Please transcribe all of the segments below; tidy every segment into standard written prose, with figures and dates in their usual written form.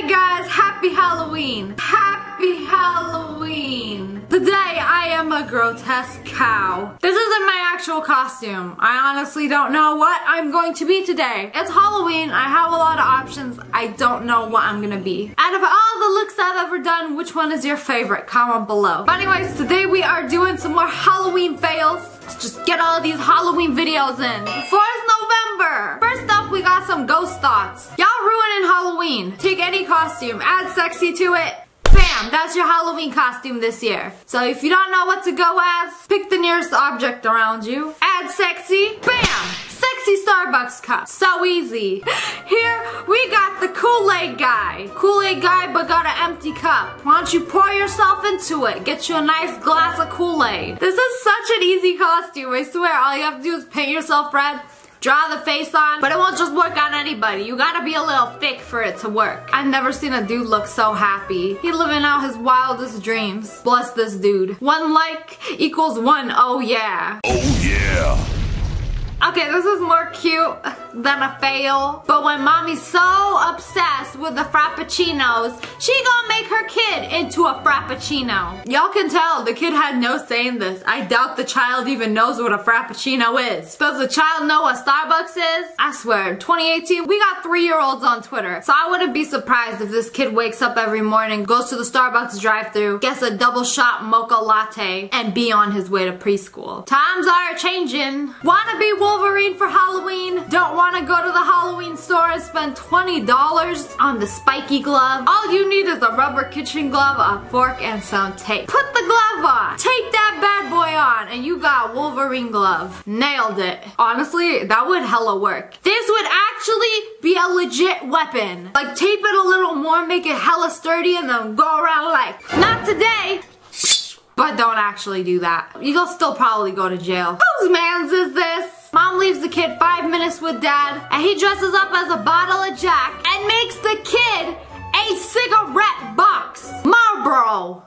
Hey guys, happy Halloween! Happy Halloween! Today I am a grotesque cow. This isn't my actual costume. I honestly don't know what I'm going to be today. It's Halloween, I have a lot of options. I don't know what I'm gonna be. Out of all the looks I've ever done, which one is your favorite? Comment below. But anyways, today we are doing some more Halloween fails. Let's just get all of these Halloween videos in before it's November. First up, we got some ghost thoughts. Y'all ruining Halloween. Take any costume, add sexy to it. Bam! That's your Halloween costume this year. So if you don't know what to go as, pick the nearest object around you. Add sexy. Bam! Sexy Starbucks cup. So easy. Here we got the Kool-Aid guy. Kool-Aid guy but got an empty cup. Why don't you pour yourself into it? Get you a nice glass of Kool-Aid. This is such an easy costume. I swear, all you have to do is paint yourself red. Draw the face on, but it won't just work on anybody. You gotta be a little thick for it to work. I've never seen a dude look so happy. He's living out his wildest dreams. Bless this dude. One like equals one, oh yeah. Oh yeah. Okay, this is more cute than a fail, but when mommy's so obsessed with the frappuccinos, she gonna make her kid into a frappuccino. Y'all can tell the kid had no say in this. I doubt the child even knows what a frappuccino is. Does the child know what Starbucks is? I swear, in 2018, we got 3-year-olds on Twitter, so I wouldn't be surprised if this kid wakes up every morning, goes to the Starbucks drive-thru, gets a double-shot mocha latte, and be on his way to preschool. Times are changing. Wanna be Wolverine for Halloween? Don't want to go to the Halloween store and spend $20 on the spiky glove? All you need is a rubber kitchen glove, a fork, and some tape. Put the glove on! Tape that bad boy on and you got Wolverine glove. Nailed it. Honestly, that would hella work. This would actually be a legit weapon. Like, tape it a little more, make it hella sturdy, and then go around like, not today! But don't actually do that. You'll still probably go to jail. Whose man's is this? Mom leaves the kid 5 minutes with dad, and he dresses up as a bottle of Jack and makes the kid a cigarette box. Marlboro.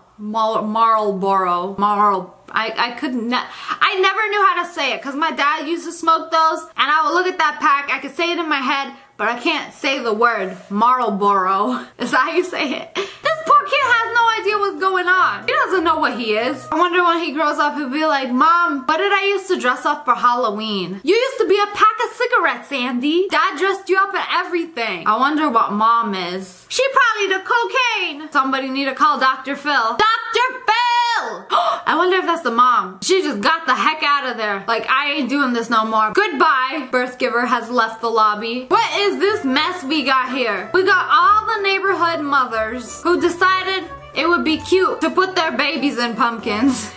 I couldn't, I never knew how to say it because my dad used to smoke those, and I would look at that pack, I could say it in my head, but I can't say the word Marlboro. Is that how you say it? This poor kid has no idea what's going on. He doesn't know what he is. I wonder when he grows up, he'll be like, Mom, what did I used to dress up for Halloween? You used to be a pack of cigarettes, Andy. Dad dressed you up in everything. I wonder what Mom is. She probably did cocaine. Somebody need to call Dr. Phil. Dr. Phil! I wonder if that's the mom. She just got the heck out of there. Like, I ain't doing this no more. Goodbye. Birth giver has left the lobby. What is this mess we got here? We got all the neighborhood mothers who decided it would be cute to put their babies in pumpkins.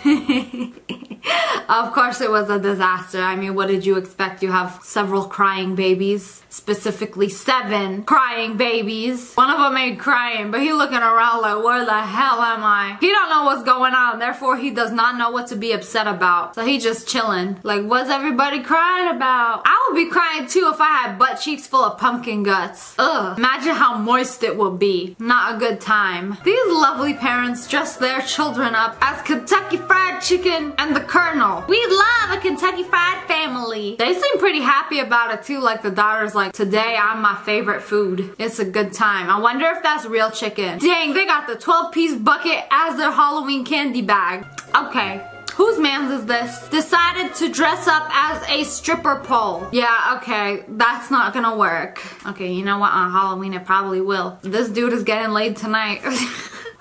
Of course it was a disaster. I mean, what did you expect? You have several crying babies, specifically 7 crying babies. One of them ain't crying, but he looking around like, where the hell am I? He don't know what's going on, therefore he does not know what to be upset about. So he just chilling. Like, what's everybody crying about? I would be crying too if I had butt cheeks full of pumpkin guts. Ugh, imagine how moist it would be. Not a good time. These lovely parents dress their children up as Kentucky Fried Chicken and the Colonel. We love a Kentucky Fried family. They seem pretty happy about it too, like the daughter's like, today I'm my favorite food. It's a good time. I wonder if that's real chicken. Dang, they got the 12-piece bucket as their Halloween candy bag. Okay. Whose man's is this? Decided to dress up as a stripper pole. Yeah, okay, that's not gonna work. Okay, you know what? On Halloween, it probably will. This dude is getting laid tonight.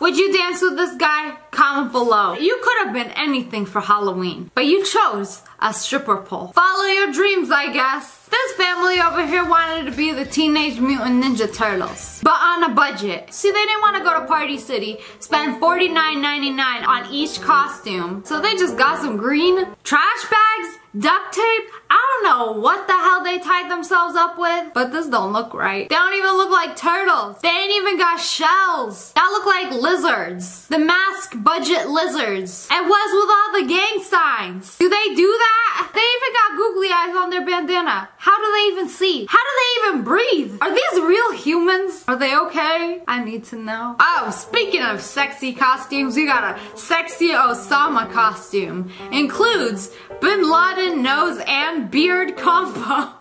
Would you dance with this guy? Comment below. You could have been anything for Halloween, but you chose a stripper pole. Follow your dreams, I guess. This family over here wanted to be the Teenage Mutant Ninja Turtles, but on a budget. See, they didn't want to go to Party City, spend $49.99 on each costume, so they just got some green trash bags, duct tape. I don't know what the hell they tied themselves up with, but this don't look right. They don't even look like turtles. They ain't even got shells. That look like lizards. The mask budget lizards. It was with all the gang signs. Do they do that? They even got googly eyes on their bandana. How do they even see? How do they even breathe? Are these real humans? Are they okay? I need to know. Oh, speaking of sexy costumes, we got a sexy Osama costume. Includes Bin Laden nose and beard combo.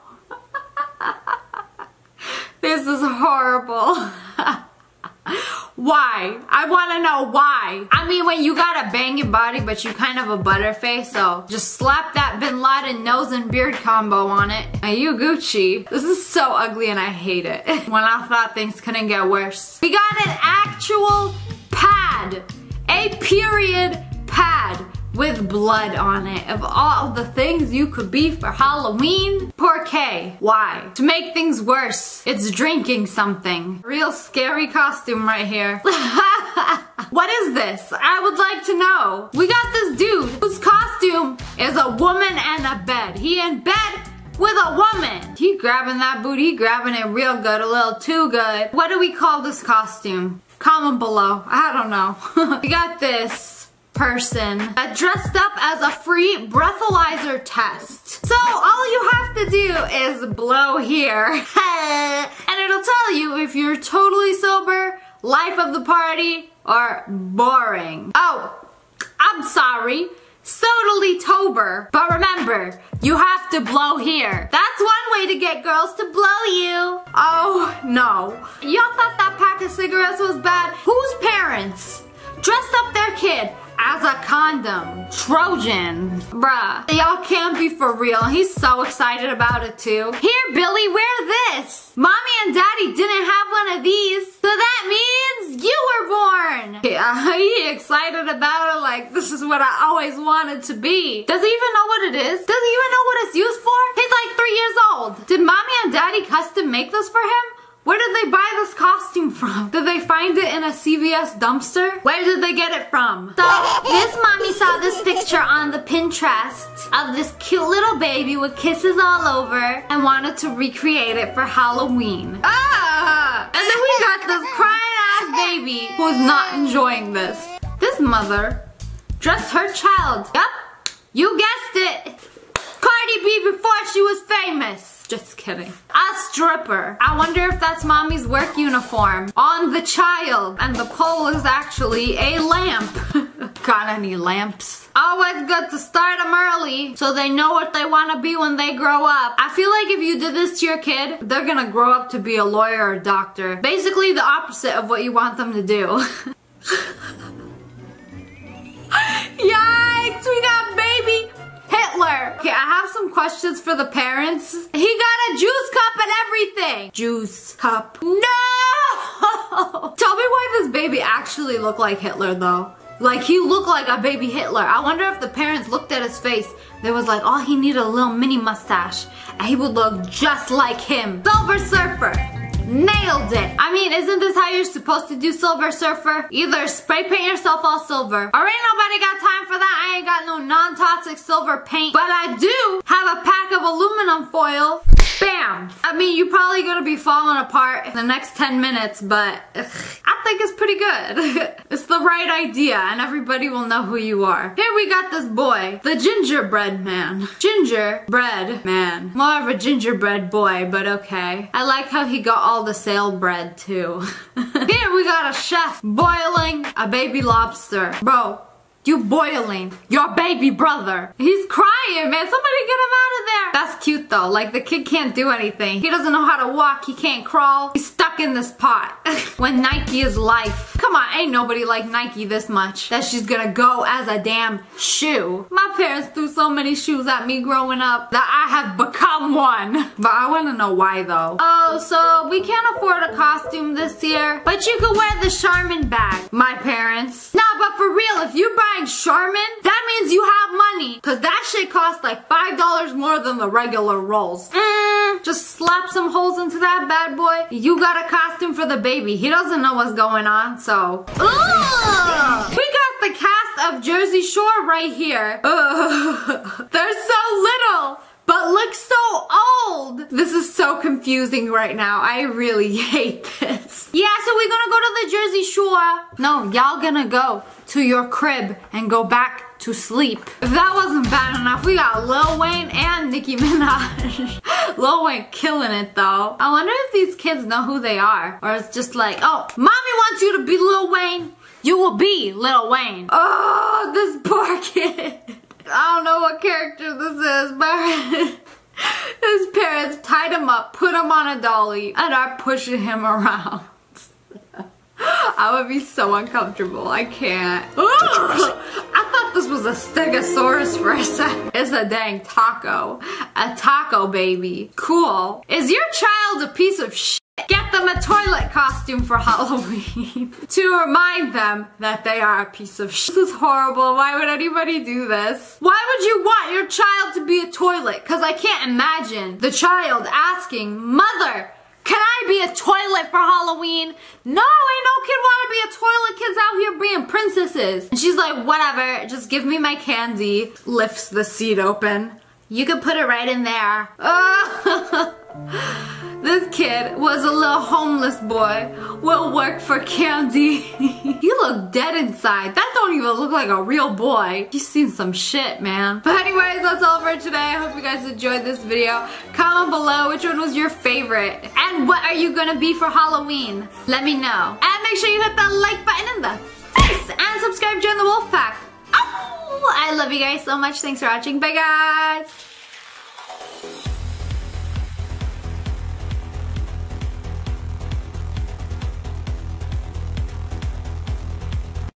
This is horrible. Why? I wanna know why. I mean, when you got a banging body, but you kind of a butterface, so just slap that Bin Laden nose and beard combo on it. And you Gucci. This is so ugly and I hate it. When I thought things couldn't get worse. We got an actual pad. A period pad with blood on it. Of all the things you could be for Halloween, poor Kay. Why? To make things worse, it's drinking something. Real scary costume right here. What is this? I would like to know. We got this dude whose costume is a woman and a bed. He in bed with a woman. He grabbing that booty, he grabbing it real good, a little too good. What do we call this costume? Comment below. I don't know. We got this person that dressed up as a free breathalyzer test. So all you have to do is blow here and it'll tell you if you're totally sober, life of the party, or boring. Oh, I'm sorry. Totally tober. But remember, you have to blow here. That's one way to get girls to blow you. Oh no. Y'all thought that pack of cigarettes was bad? Whose parents dressed up their kid as a condom? Trojan. Bruh. Y'all can't be for real. He's so excited about it too. Here, Billy, wear this. Mommy and Daddy didn't have one of these, so that means you were born. Yeah, he excited about it like this is what I always wanted to be. Does he even know what it is? Does he even know what it's used for? He's like 3 years old. Did Mommy and Daddy custom make this for him? Where did they buy this costume from? Did they find it in a CVS dumpster? Where did they get it from? So, this mommy saw this picture on the Pinterest of this cute little baby with kisses all over and wanted to recreate it for Halloween. Ah! And then we got this crying-ass baby who's not enjoying this. This mother dressed her child. Yup, you guessed it. Cardi B before she was famous. Just kidding. A stripper. I wonder if that's mommy's work uniform on the child. And the pole is actually a lamp. Got any lamps? Always good to start them early so they know what they want to be when they grow up. I feel like if you did this to your kid, they're gonna grow up to be a lawyer or a doctor. Basically the opposite of what you want them to do. Yikes, we got baby Hitler. Okay, I have some questions for the parents. He got a juice cup and everything. Juice cup. No! Tell me why this baby actually looked like Hitler though. Like he looked like a baby Hitler. I wonder if the parents looked at his face. They was like, oh, he needed a little mini mustache. And he would look just like him. Silver Surfer. Nailed it. I mean, isn't this how you're supposed to do Silver Surfer? Either spray paint yourself all silver. All right, nobody got time for that. I ain't got no non-toxic silver paint. But I do have a pack of aluminum foil. Bam. I mean, you're probably gonna be falling apart in the next 10 minutes, but I think it's pretty good. It's the right idea and everybody will know who you are. Here we got this boy, the gingerbread man. Gingerbread man. More of a gingerbread boy, but okay. I like how he got all the stale bread too. Here we got a chef boiling a baby lobster. Bro, you boiling your baby brother. He's crying, man. Somebody get him out of there. That's cute though. Like the kid can't do anything. He doesn't know how to walk. He can't crawl. He's stuck in this pot. When Nike is life. Come on, ain't nobody like Nike this much. That she's gonna go as a damn shoe. My parents threw so many shoes at me growing up that I have become one. But I wanna know why though. Oh, so we can't afford a costume this year, but you can wear the Charmin bag. My parents. Nah, but for real, if you buy Charmin, that means you have money, cause that shit costs like $5 more than the regular rolls. Just slap some holes into that bad boy. You got a costume for the baby. He doesn't know what's going on, so. Ugh. We got the cast of Jersey Shore right here. Ugh. They're so little, but look so old. This is so confusing right now. I really hate this. Yeah, so we're gonna go to the Jersey Shore. No, y'all gonna go to your crib and go back to sleep. If that wasn't bad enough, we got Lil Wayne and Nicki Minaj. Lil Wayne killing it though. I wonder if these kids know who they are. Or it's just like, oh, mommy wants you to be Lil Wayne. You will be Lil Wayne. Oh, this poor kid. I don't know what character this is, but his parents tied him up, put him on a dolly, and are pushing him around. I would be so uncomfortable. I can't. I thought this was a stegosaurus for a second. It's a dang taco. A taco, baby. Cool. Is your child a piece of shit? Get them a toilet costume for Halloween to remind them that they are a piece of shit. This is horrible. Why would anybody do this? Why would you want your child to be a toilet? Because I can't imagine the child asking, Mother, can I be a toilet for Halloween? No, ain't no kid wanna be a toilet. Kids out here being princesses. And she's like, whatever, just give me my candy. Lifts the seat open. You can put it right in there. This kid was a little homeless boy. Will work for candy. He looked dead inside. That don't even look like a real boy. He's seen some shit, man. But anyways, that's all for today. I hope you guys enjoyed this video. Comment below which one was your favorite. And what are you gonna be for Halloween? Let me know. And make sure you hit that like button in the face. And subscribe, join the Wolf Pack. Oh, I love you guys so much. Thanks for watching. Bye, guys.